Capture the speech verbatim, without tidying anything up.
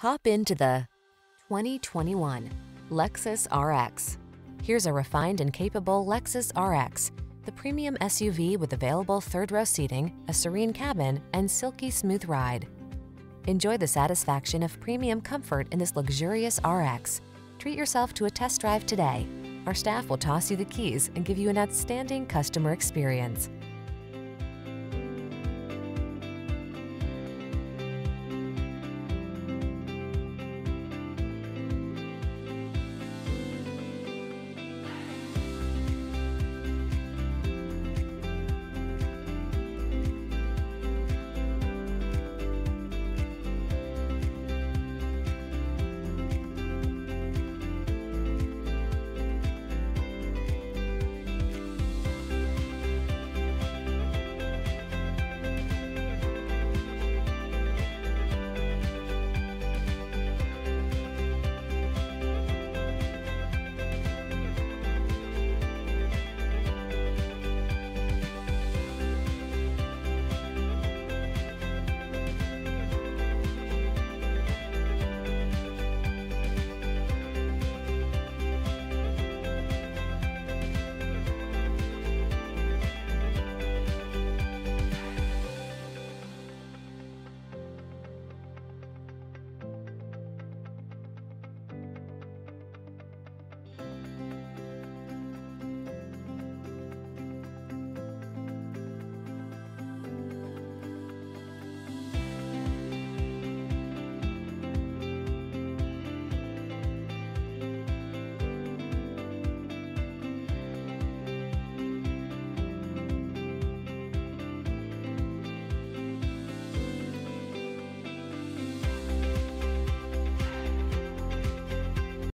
Hop into the twenty twenty-one Lexus R X. Here's a refined and capable Lexus R X, the premium S U V with available third-row seating, a serene cabin, and silky smooth ride. Enjoy the satisfaction of premium comfort in this luxurious R X. Treat yourself to a test drive today. Our staff will toss you the keys and give you an outstanding customer experience.